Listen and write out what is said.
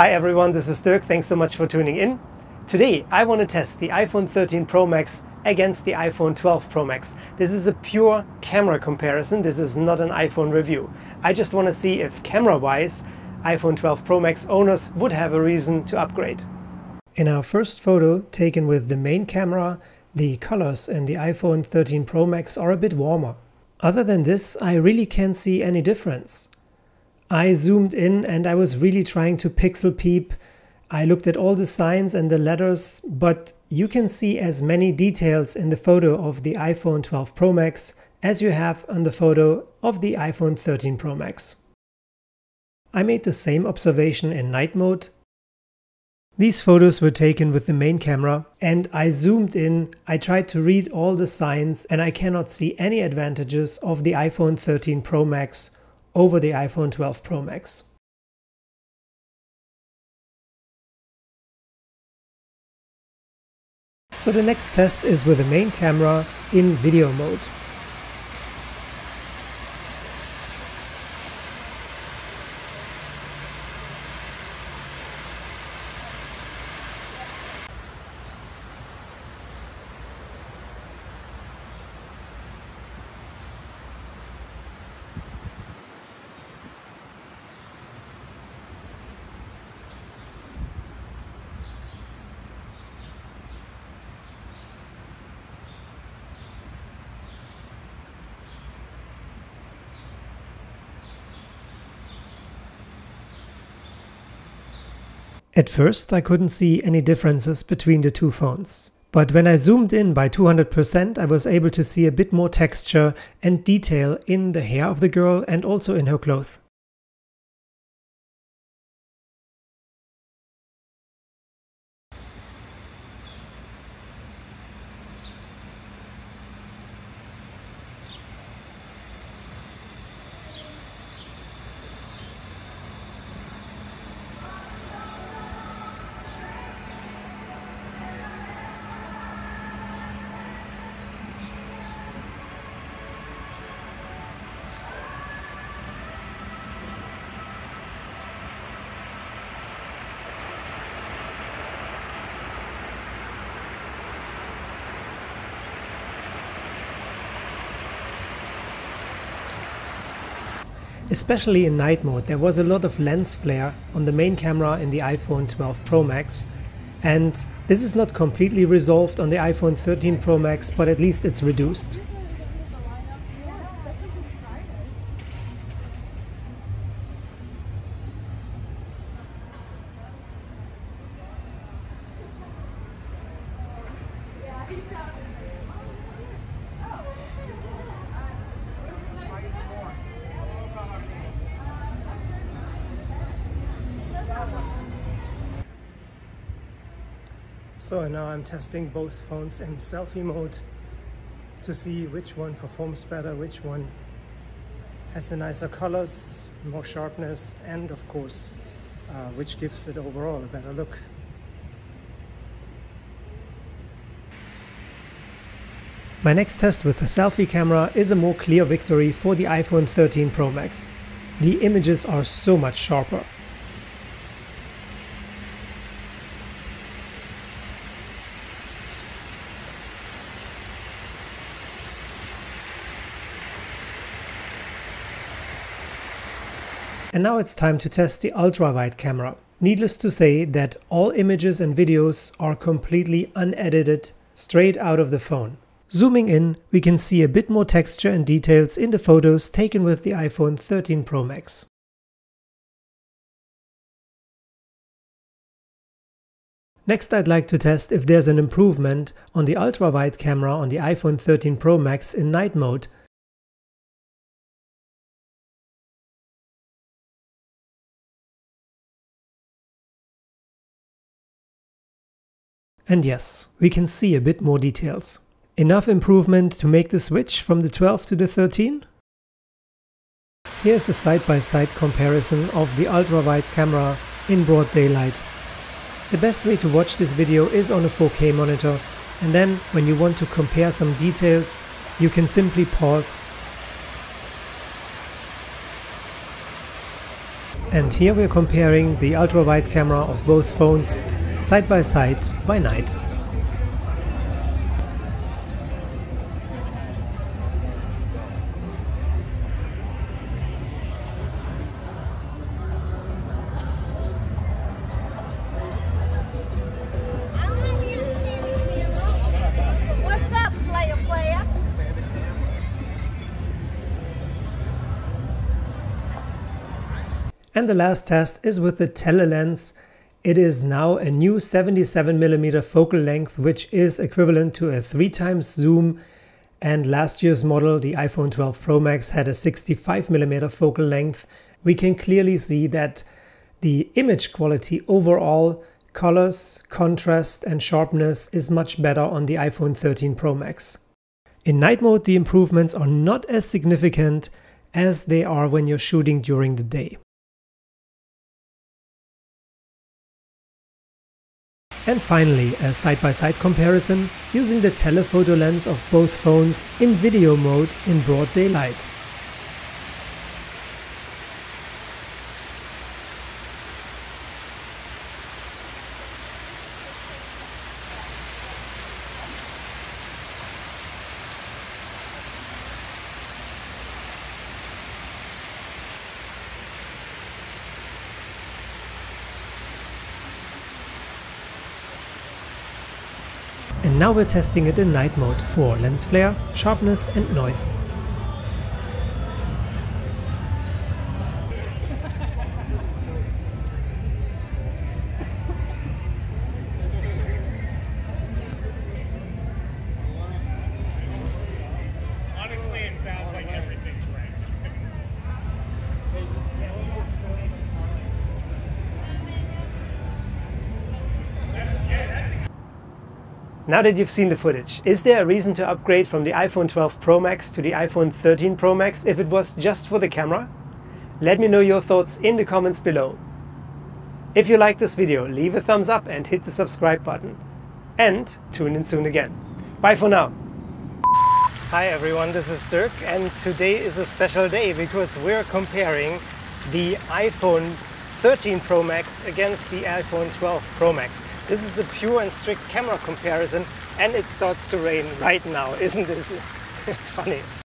Hi everyone, this is Dirk. Thanks so much for tuning in. Today I want to test the iPhone 13 Pro Max against the iPhone 12 Pro Max. This is a pure camera comparison. This is not an iPhone review. I just want to see if camera-wise iPhone 12 Pro Max owners would have a reason to upgrade. In our first photo, taken with the main camera, the colors in the iPhone 13 Pro Max are a bit warmer. Other than this, I really can't see any difference. I zoomed in and I was really trying to pixel peep. I looked at all the signs and the letters, but you can see as many details in the photo of the iPhone 12 Pro Max as you have in the photo of the iPhone 13 Pro Max. I made the same observation in night mode. These photos were taken with the main camera and I zoomed in, I tried to read all the signs and I cannot see any advantages of the iPhone 13 Pro Max over the iPhone 12 Pro Max. So the next test is with the main camera in video mode. At first I couldn't see any differences between the two phones, but when I zoomed in by 200% I was able to see a bit more texture and detail in the hair of the girl and also in her clothes. Especially in night mode, there was a lot of lens flare on the main camera in the iPhone 12 Pro Max. And this is not completely resolved on the iPhone 13 Pro Max, but at least it's reduced. So now I'm testing both phones in selfie mode to see which one performs better, which one has the nicer colors, more sharpness, and of course, which gives it overall a better look. My next test with the selfie camera is a more clear victory for the iPhone 13 Pro Max. The images are so much sharper. And now it's time to test the ultra-wide camera. Needless to say that all images and videos are completely unedited, straight out of the phone. Zooming in, we can see a bit more texture and details in the photos taken with the iPhone 13 Pro Max. Next, I'd like to test if there's an improvement on the ultra-wide camera on the iPhone 13 Pro Max in night mode. And yes, we can see a bit more details. Enough improvement to make the switch from the 12 to the 13? Here's a side-by-side comparison of the ultra-wide camera in broad daylight. The best way to watch this video is on a 4K monitor, and then when you want to compare some details, you can simply pause And here we're comparing the ultra-wide camera of both phones side by side by night. And the last test is with the telelens. It is now a new 77mm focal length, which is equivalent to a 3x zoom, and last year's model, the iPhone 12 Pro Max, had a 65mm focal length. We can clearly see that the image quality overall, colors, contrast and sharpness, is much better on the iPhone 13 Pro Max. In night mode, the improvements are not as significant as they are when you're shooting during the day. And finally, a side-by-side comparison using the telephoto lens of both phones in video mode in broad daylight. And now we're testing it in night mode for lens flare, sharpness and noise. Honestly, it sounds like everything's right. Now that you've seen the footage, is there a reason to upgrade from the iPhone 12 Pro Max to the iPhone 13 Pro Max if it was just for the camera? Let me know your thoughts in the comments below. If you like this video, leave a thumbs up and hit the subscribe button. And tune in soon again. Bye for now. Hi everyone, this is Dirk, and today is a special day because we're comparing the iPhone 13 Pro Max against the iPhone 12 Pro Max. This is a pure and strict camera comparison, and it starts to rain right now. Isn't this funny?